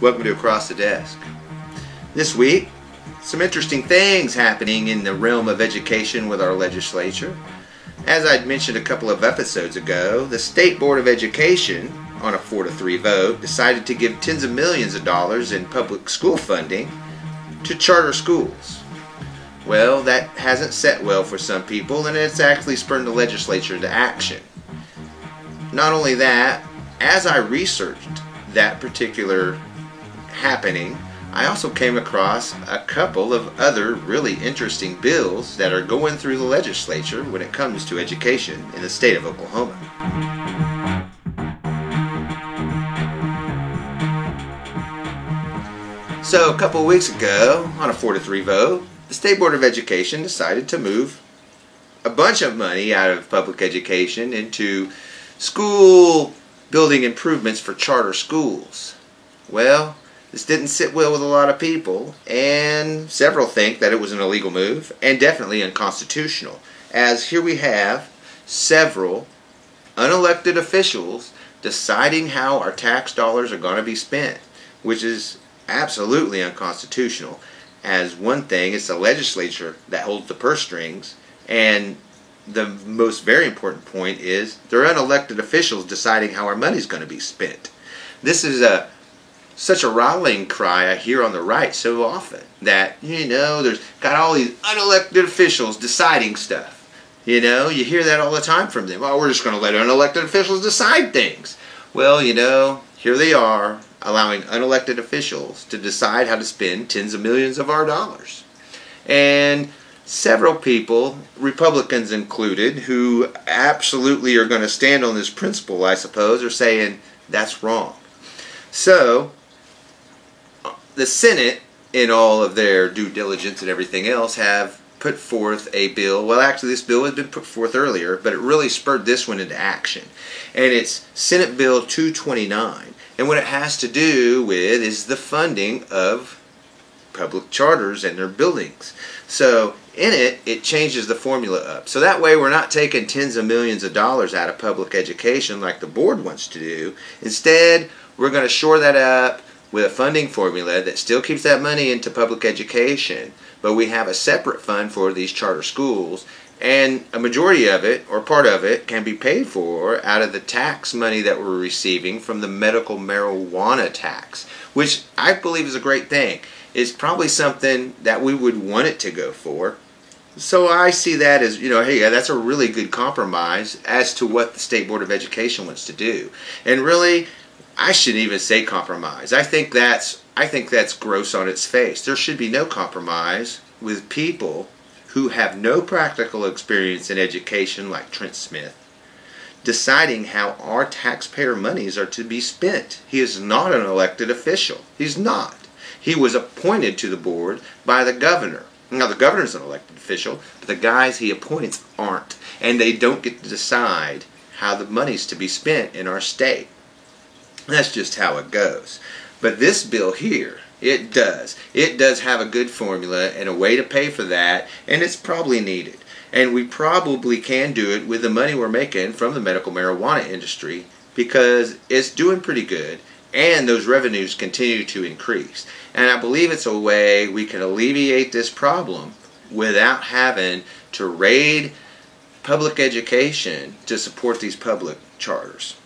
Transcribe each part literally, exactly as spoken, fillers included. Welcome to Across the Desk. This week, some interesting things happening in the realm of education with our legislature. As I'd mentioned a couple of episodes ago, the State Board of Education, on a four to three vote, decided to give tens of millions of dollars in public school funding to charter schools. Well, that hasn't set well for some people, and it's actually spurred the legislature to action. Not only that, as I researched that particular happening, I also came across a couple of other really interesting bills that are going through the legislature when it comes to education in the state of Oklahoma. So a couple of weeks ago, on a four to three vote, the State Board of Education decided to move a bunch of money out of public education into school building improvements for charter schools. Well, this didn't sit well with a lot of people, and several think that it was an illegal move and definitely unconstitutional, as here we have several unelected officials deciding how our tax dollars are going to be spent, which is absolutely unconstitutional. As one thing, it's the legislature that holds the purse strings, and the most very important point is they're unelected officials deciding how our money's going to be spent. This is a such a rallying cry I hear on the right so often, that, you know, there's got all these unelected officials deciding stuff. You know, you hear that all the time from them. Oh, we're just going to let unelected officials decide things. Well, you know, here they are, allowing unelected officials to decide how to spend tens of millions of our dollars. And several people, Republicans included, who absolutely are going to stand on this principle, I suppose, are saying that's wrong. So the Senate, in all of their due diligence and everything else, have put forth a bill. Well, actually, this bill had been put forth earlier, but it really spurred this one into action. And it's Senate Bill two twenty-nine. And what it has to do with is the funding of public charters and their buildings. So in it, it changes the formula up. So that way we're not taking tens of millions of dollars out of public education like the board wants to do. Instead, we're going to shore that up with a funding formula that still keeps that money into public education, but we have a separate fund for these charter schools, and a majority of it, or part of it, can be paid for out of the tax money that we're receiving from the medical marijuana tax, which I believe is a great thing. It's probably something that we would want it to go for. So I see that as, you know, hey, that's a really good compromise as to what the State Board of Education wants to do. And really, I shouldn't even say compromise. I think that's I think that's gross on its face. There should be no compromise with people who have no practical experience in education, like Trent Smith, deciding how our taxpayer monies are to be spent. He is not an elected official. He's not. He was appointed to the board by the governor. Now, the governor's an elected official, but the guys he appoints aren't, and they don't get to decide how the money's to be spent in our state. That's just how it goes. But this bill here, it does. It does have a good formula and a way to pay for that, and it's probably needed. And we probably can do it with the money we're making from the medical marijuana industry, because it's doing pretty good, and those revenues continue to increase. And I believe it's a way we can alleviate this problem without having to raid public education to support these public charters.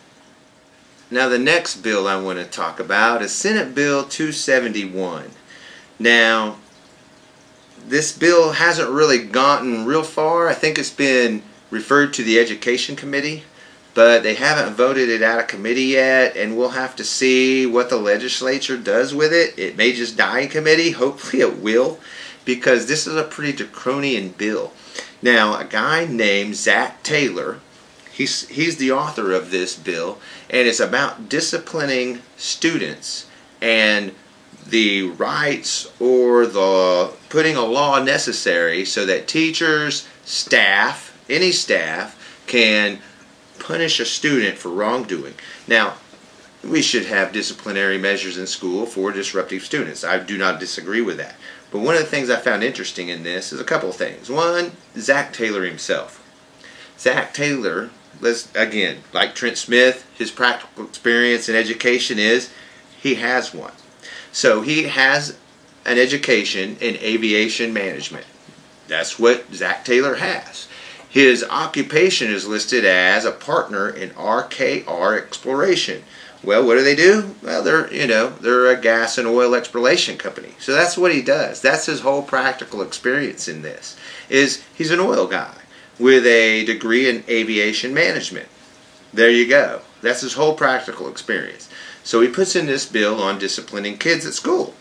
Now, the next bill I want to talk about is Senate Bill two seventy-one. Now, this bill hasn't really gotten real far. I think it's been referred to the Education Committee, but they haven't voted it out of committee yet, and we'll have to see what the legislature does with it. It may just die in committee. Hopefully it will, because this is a pretty draconian bill. Now, a guy named Zach Taylor, He's, he's the author of this bill, and it's about disciplining students and the rights or the putting a law necessary so that teachers, staff, any staff, can punish a student for wrongdoing. Now, we should have disciplinary measures in school for disruptive students. I do not disagree with that. But one of the things I found interesting in this is a couple of things. One, Zach Taylor himself. Zach Taylor, let's, again, like Trent Smith, his practical experience in education is He has one. So he has an education in aviation management. That's what Zach Taylor has. His occupation is listed as a partner in R K R Exploration. Well, what do they do? Well, they're, you know, they're a gas and oil exploration company. So that's what he does. That's his whole practical experience in this, is he's an oil guy with a degree in aviation management. There you go. That's his whole practical experience. So he puts in this bill on disciplining kids at school.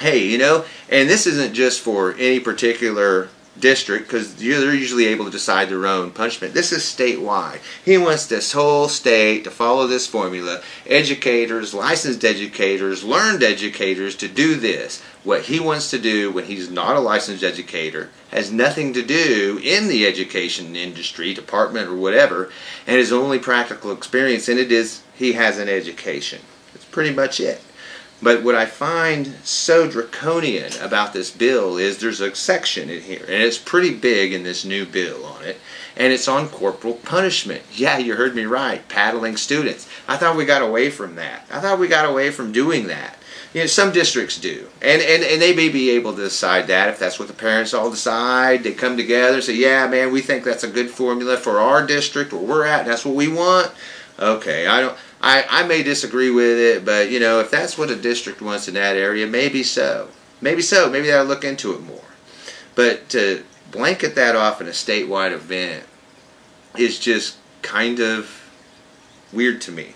Hey, you know, and this isn't just for any particular district, because they're usually able to decide their own punishment. This is statewide. He wants this whole state to follow this formula. Educators, licensed educators, learned educators to do this. What he wants to do when he's not a licensed educator has nothing to do in the education industry, department, or whatever, and his only practical experience in it is he has an education. That's pretty much it. But what I find so draconian about this bill is there's a section in here, and it's pretty big in this new bill on it, and it's on corporal punishment. Yeah, you heard me right, paddling students. I thought we got away from that. I thought we got away from doing that. You know, some districts do, and, and, and they may be able to decide that if that's what the parents all decide. They come together and say, yeah, man, we think that's a good formula for our district where we're at, and that's what we want. Okay, I don't... I, I may disagree with it, but, you know, if that's what a district wants in that area, maybe so. Maybe so. Maybe I'll look into it more. But to blanket that off in a statewide event is just kind of weird to me.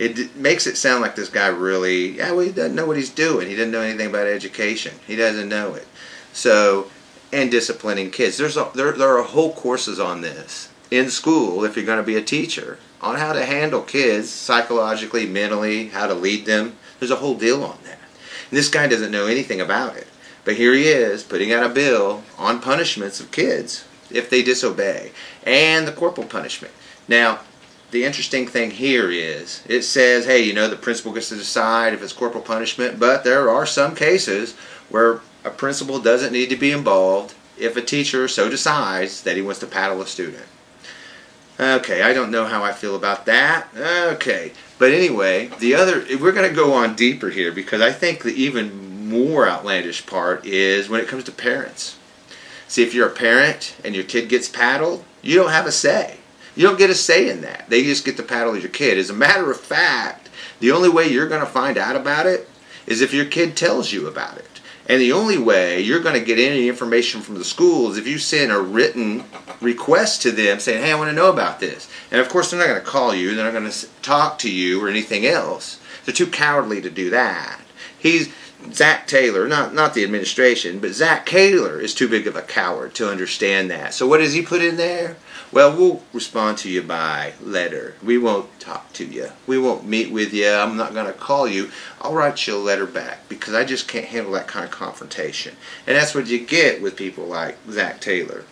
It makes it sound like this guy really, yeah, well, he doesn't know what he's doing. He doesn't know anything about education. He doesn't know it. So, and disciplining kids. There's a, there, there are whole courses on this in school if you're going to be a teacher, on how to handle kids psychologically, mentally, how to lead them. There's a whole deal on that. And this guy doesn't know anything about it. But here he is putting out a bill on punishments of kids if they disobey, and the corporal punishment. Now, the interesting thing here is it says, hey, you know, the principal gets to decide if it's corporal punishment, but there are some cases where a principal doesn't need to be involved if a teacher so decides that he wants to paddle a student. Okay, I don't know how I feel about that. Okay, but anyway, the other, we're going to go on deeper here, because I think the even more outlandish part is when it comes to parents. See, if you're a parent and your kid gets paddled, you don't have a say. You don't get a say in that. They just get to paddle your kid. As a matter of fact, the only way you're going to find out about it is if your kid tells you about it. And the only way you're going to get any information from the school is if you send a written request to them saying, hey, I want to know about this. And of course, they're not going to call you. They're not going to talk to you or anything else. They're too cowardly to do that. He's Zach Taylor, not, not the administration, but Zach Taylor is too big of a coward to understand that. So what does he put in there? Well, we'll respond to you by letter. We won't talk to you. We won't meet with you. I'm not going to call you. I'll write you a letter back, because I just can't handle that kind of confrontation. And that's what you get with people like Zach Taylor.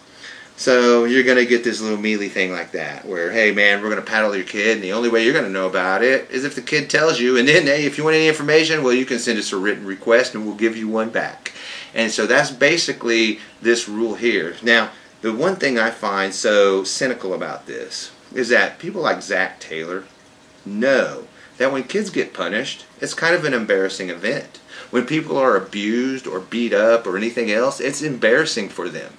So you're going to get this little mealy thing like that where, hey, man, we're going to paddle your kid, and the only way you're going to know about it is if the kid tells you. And then, hey, if you want any information, well, you can send us a written request, and we'll give you one back. And so that's basically this rule here. Now, the one thing I find so cynical about this is that people like Zach Taylor know that when kids get punished, it's kind of an embarrassing event. When people are abused or beat up or anything else, it's embarrassing for them.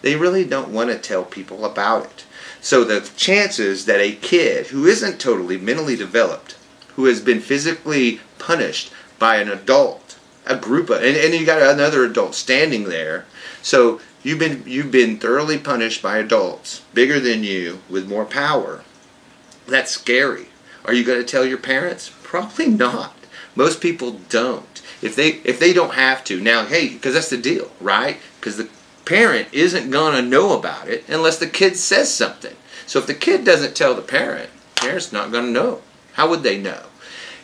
They really don't want to tell people about it. So the chances that a kid who isn't totally mentally developed, who has been physically punished by an adult, a group of, and, and you got another adult standing there, so you've been, you've been thoroughly punished by adults, bigger than you, with more power. That's scary. Are you going to tell your parents? Probably not. Most people don't. If they, if they don't have to. Now, hey, because that's the deal, right? Because the parent isn't going to know about it unless the kid says something. So if the kid doesn't tell the parent, the parent's not going to know. How would they know?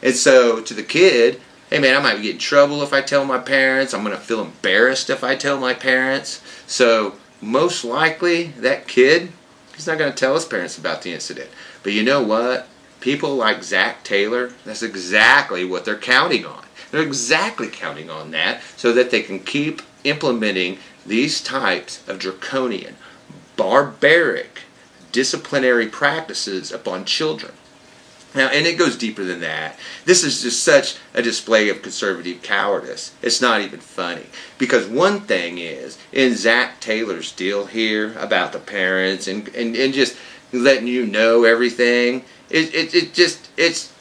And so to the kid, hey man, I might get in trouble if I tell my parents. I'm going to feel embarrassed if I tell my parents. So most likely that kid, he's not going to tell his parents about the incident. But you know what? People like Zach Taylor, that's exactly what they're counting on. They're exactly counting on that so that they can keep implementing these types of draconian, barbaric, disciplinary practices upon children. Now, and it goes deeper than that. This is just such a display of conservative cowardice. It's not even funny. Because one thing is, in Zach Taylor's deal here about the parents and, and, and just letting you know everything, it, it, it just, it's,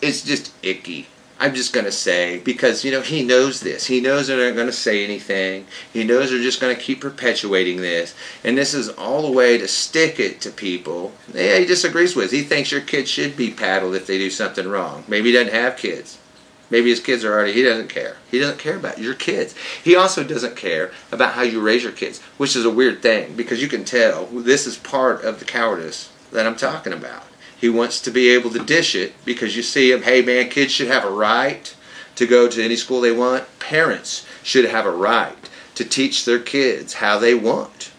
it's just icky. I'm just going to say, because, you know, he knows this. He knows they're not going to say anything. He knows they're just going to keep perpetuating this. And this is all a way to stick it to people. Yeah, he disagrees with. He thinks your kids should be paddled if they do something wrong. Maybe he doesn't have kids. Maybe his kids are already, he doesn't care. He doesn't care about your kids. He also doesn't care about how you raise your kids, which is a weird thing, because you can tell this is part of the cowardice that I'm talking about. He wants to be able to dish it because you see him, hey man, kids should have a right to go to any school they want. Parents should have a right to teach their kids how they want.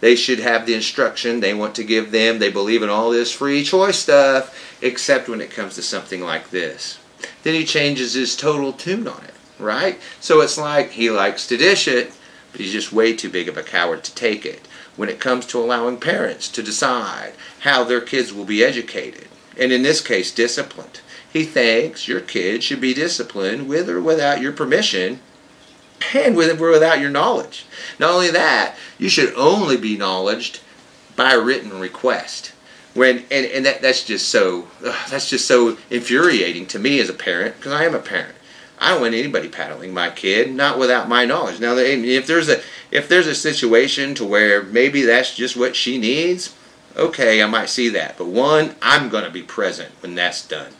They should have the instruction they want to give them. They believe in all this free choice stuff, except when it comes to something like this. Then he changes his total tune on it, right? So it's like he likes to dish it, but he's just way too big of a coward to take it. When it comes to allowing parents to decide how their kids will be educated, and in this case disciplined. He thinks your kids should be disciplined with or without your permission and with or without your knowledge. Not only that, you should only be knowledged by written request. When, and and that, that's just so ugh, that's just so infuriating to me as a parent, because I am a parent. I don't want anybody paddling my kid, not without my knowledge. Now, if there's a if there's a situation to where maybe that's just what she needs, okay, I might see that. But one, I'm going to be present when that's done.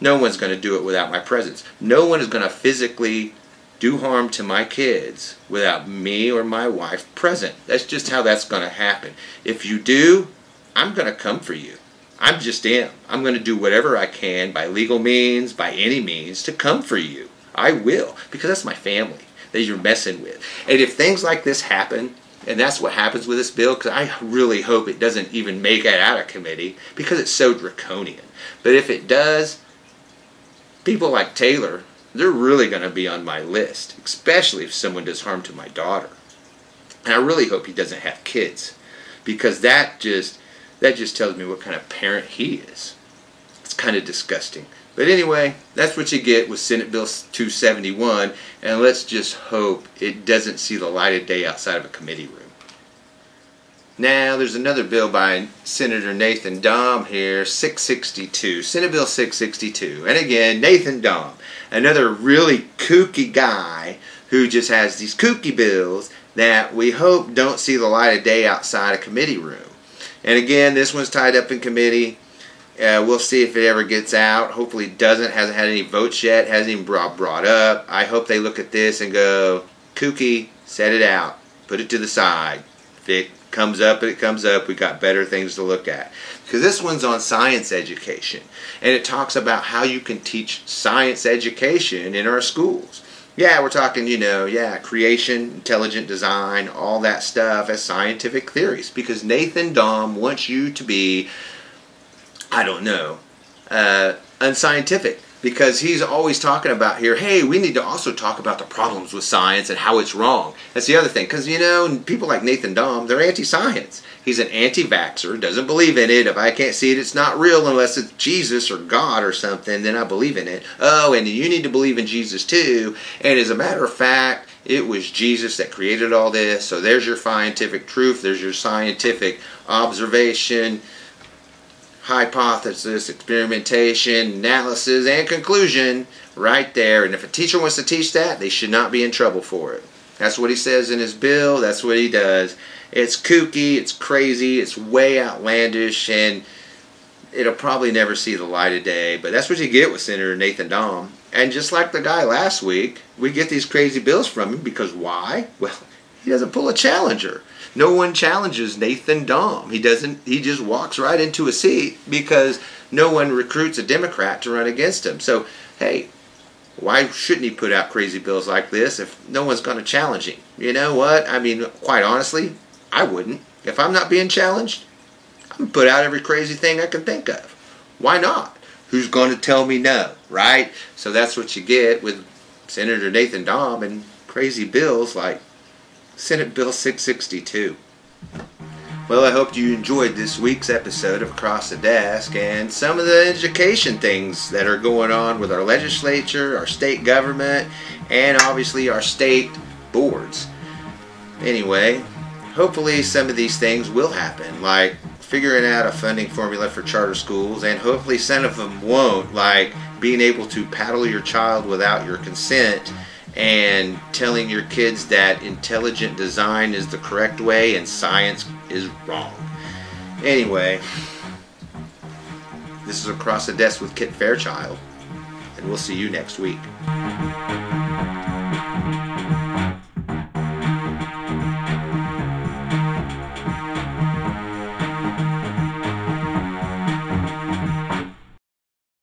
No one's going to do it without my presence. No one is going to physically do harm to my kids without me or my wife present. That's just how that's going to happen. If you do, I'm going to come for you. I'm just am. I'm going to do whatever I can by legal means, by any means, to come for you. I will, because that's my family that you're messing with. And if things like this happen, and that's what happens with this bill, because I really hope it doesn't even make it out of committee, because it's so draconian. But if it does, people like Taylor, they're really going to be on my list, especially if someone does harm to my daughter. And I really hope he doesn't have kids, because that just... That just tells me what kind of parent he is. It's kind of disgusting. But anyway, that's what you get with Senate Bill two seventy-one, and let's just hope it doesn't see the light of day outside of a committee room. Now, there's another bill by Senator Nathan Dahm here, six sixty-two, Senate Bill six sixty-two. And again, Nathan Dahm, another really kooky guy who just has these kooky bills that we hope don't see the light of day outside a committee room. And again, this one's tied up in committee. Uh, we'll see if it ever gets out. Hopefully it doesn't. Hasn't had any votes yet. Hasn't even brought brought up. I hope they look at this and go, kooky, set it out. Put it to the side. If it comes up and it comes up, we got better things to look at. Because this one's on science education. And it talks about how you can teach science education in our schools. Yeah, we're talking, you know, yeah, creation, intelligent design, all that stuff as scientific theories. Because Nathan Dahm wants you to be, I don't know, uh, unscientific. Because he's always talking about here, hey, we need to also talk about the problems with science and how it's wrong. That's the other thing. Because, you know, people like Nathan Dahm, they're anti-science. He's an anti-vaxxer, doesn't believe in it. If I can't see it, it's not real unless it's Jesus or God or something, then I believe in it. Oh, and you need to believe in Jesus too. And as a matter of fact, it was Jesus that created all this. So there's your scientific truth. There's your scientific observation, hypothesis, experimentation, analysis, and conclusion right there. And if a teacher wants to teach that, they should not be in trouble for it. That's what he says in his bill. That's what he does. It's kooky. It's crazy. It's way outlandish. And it'll probably never see the light of day. But that's what you get with Senator Nathan Dahm. And just like the guy last week, we get these crazy bills from him because why? Well, he doesn't pull a challenger. No one challenges Nathan Dahm. He doesn't. He just walks right into a seat because no one recruits a Democrat to run against him. So, hey, why shouldn't he put out crazy bills like this if no one's going to challenge him? You know what? I mean, quite honestly, I wouldn't. If I'm not being challenged, I'm going to put out every crazy thing I can think of. Why not? Who's going to tell me no, right? So that's what you get with Senator Nathan Dahm and crazy bills like Senate Bill six sixty-two. Well, I hope you enjoyed this week's episode of Across the Desk and some of the education things that are going on with our legislature, our state government, and obviously our state boards. Anyway, hopefully some of these things will happen, like figuring out a funding formula for charter schools, and hopefully some of them won't, like being able to paddle your child without your consent and telling your kids that intelligent design is the correct way and science is wrong. Anyway, this is Across the Desk with Kit Fairchild, and we'll see you next week.